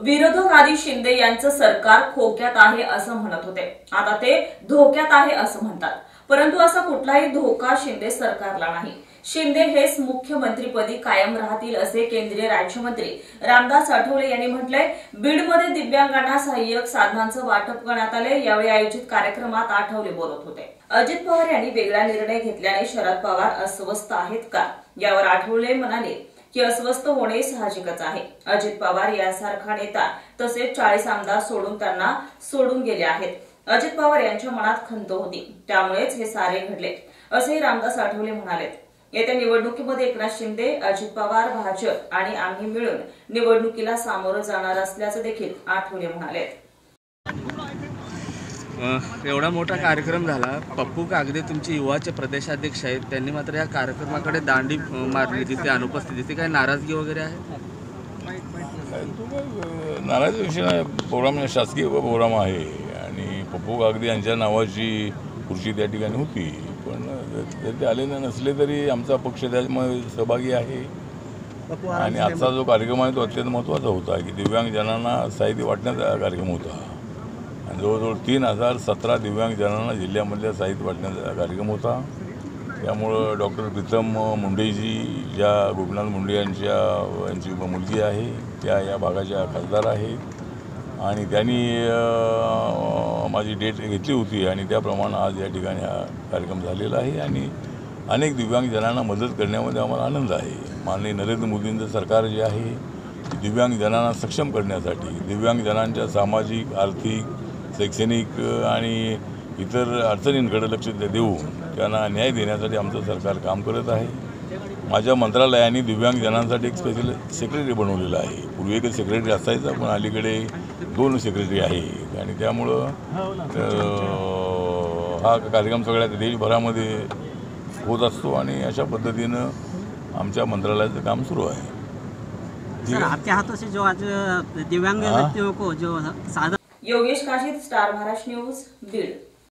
विरोधकारी शिंदे यांचं सरकार खोक्यात आहे असं म्हणत होते, आता ते धोक्यात आहे असं म्हणतात। परंतु असा कुठलाही धोका शिंदे सरकारला नाही। शिंदे हेच मुख्यमंत्रीपदी कायम राहतील असे केंद्रीय राज्यमंत्री रामदास आठवले यांनी म्हटले। बीडमध्ये दिव्यांगांना सहाय्यक साधनांचं वाटप करण्यात आले। यावेळी आयोजित कार्यक्रमात आठवले बोलत होते। अजित पवार यांनी वेगळा निर्णय घेतल्याने शरद पवार अस्वस्थ आहेत का, यावर आठवले म्हणाले की अस्वस्थ होणे साहजिकच आहे। अजित पवार यांसारखा नेता तसेच 40 आमदार सोडून त्यांना सोडून गेले आहेत। अजित पवार यांच्या मनात खंत होती, त्यामुळेच हे सारे घडले असेही रामदास आठवले म्हणाले। येत्या निवडणुकीमध्ये एकनाथ शिंदे, अजित पवार, भाजप आणि आम्ही मिळून निवडणुकीला सामोरे जाणार असल्याचं देखील आठवले म्हणाले। एवढा मोठा कार्यक्रम झाला। पप्पू कागदे तुमचे युवाचे प्रदेशाध्यक्ष आहेत, त्यांनी मात्र या कार्यक्रमाकडे दांडी मारली तिथे अनुपस्थितीत, काय नाराजगी वगैरे आहे? नाराजगी विषय प्रोग्राम शासकीय प्रोग्राम आहे आणि पप्पू कागदे यांच्या नावाची खुर्ची त्या ठिकाणी होती, पण ते आले नसले तरी आमचा पक्ष त्यामध्ये सहभागी आहे। आणि आजचा जो कार्यक्रम आहे तो अत्यंत महत्त्वाचा होता की दिव्यांगजनांना साहित्य वाटण्याचा कार्यक्रम होता। जवळजवळ 3017 दिव्यांगजनांना जिल्ह्यामधल्या साहित्य वाटण्याचा कार्यक्रम होता। त्यामुळं डॉक्टर प्रीतम मुंडेजी ज्या गोपीनाथ मुंडे यांची मुलगी आहे, त्या या भागाच्या खासदार आहेत आणि त्यांनी माझी डेट घेतली होती आणि त्याप्रमाणे आज या ठिकाणी हा कार्यक्रम झालेला आहे आणि अनेक दिव्यांगजनांना मदत करण्यामध्ये आम्हाला आनंद आहे। माननीय नरेंद्र मोदींचं सरकार जे आहे दिव्यांगजनांना सक्षम करण्यासाठी, दिव्यांगजनांच्या सामाजिक, आर्थिक, शैक्षणिक आणि इतर अडचणींकडे लक्ष देऊन त्यांना न्याय देण्यासाठी आमचं सरकार काम करत आहे। माझ्या मंत्रालयाने दिव्यांगजनांसाठी एक स्पेशल सेक्रेटरी बनवलेला आहे। पूर्वी एक सेक्रेटरी असायचा, पण अलीकडे 2 सेक्रेटरी आहे आणि त्यामुळं हा कार्यक्रम सगळ्या देशभरामध्ये होत असतो आणि अशा पद्धतीनं आमच्या मंत्रालयाचं काम सुरू आहे। सर, आपके हाथों से जो आज दिव्यांग व्यक्तियों को जो योगेश काशिद, स्टार महाराष्ट्र न्यूज, बीड।